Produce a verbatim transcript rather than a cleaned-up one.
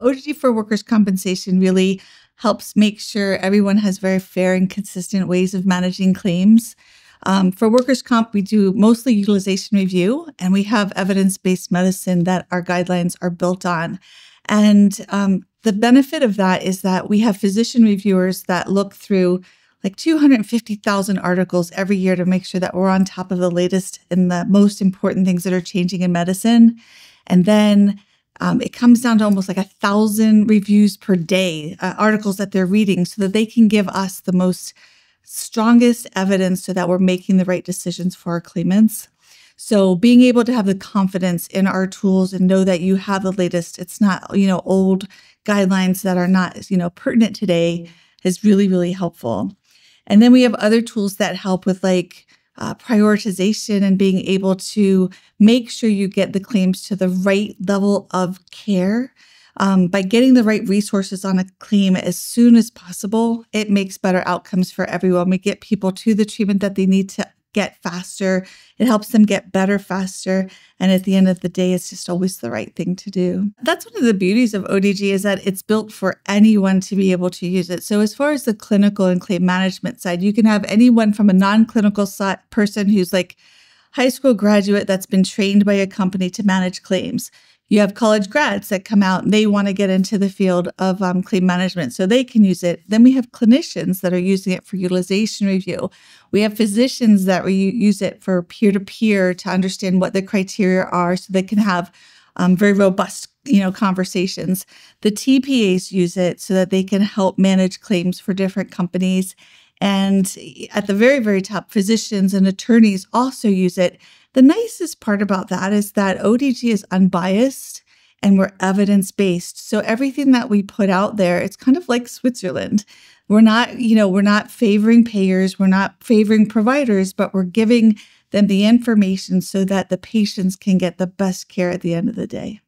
O D G for workers' compensation really helps make sure everyone has very fair and consistent ways of managing claims. Um, for workers' comp, we do mostly utilization review, and we have evidence-based medicine that our guidelines are built on. And um, the benefit of that is that we have physician reviewers that look through like two hundred fifty thousand articles every year to make sure that we're on top of the latest and the most important things that are changing in medicine. And then Um, it comes down to almost like a thousand reviews per day, uh, articles that they're reading, so that they can give us the most strongest evidence so that we're making the right decisions for our claimants. So being able to have the confidence in our tools and know that you have the latest, it's not, you know, old guidelines that are not, you know, pertinent today is really, really helpful. And then we have other tools that help with like Uh, prioritization and being able to make sure you get the claims to the right level of care. Um, by getting the right resources on a claim as soon as possible, it makes better outcomes for everyone. We get people to the treatment that they need to get faster. It helps them get better faster. And at the end of the day, it's just always the right thing to do. That's one of the beauties of O D G, is that it's built for anyone to be able to use it. So as far as the clinical and claim management side, you can have anyone from a non-clinical person who's like high school graduate that's been trained by a company to manage claims. You have college grads that come out and they want to get into the field of um, claim management, so they can use it. Then we have clinicians that are using it for utilization review. We have physicians that we use it for peer-to-peer to understand what the criteria are, so they can have um, very robust, you know, conversations. The T P As use it so that they can help manage claims for different companies. And at the very, very top, physicians and attorneys also use it. The nicest part about that is that O D G is unbiased and we're evidence-based. So everything that we put out there, it's kind of like Switzerland. We're not, you know, we're not favoring payers, we're not favoring providers, but we're giving them the information so that the patients can get the best care at the end of the day.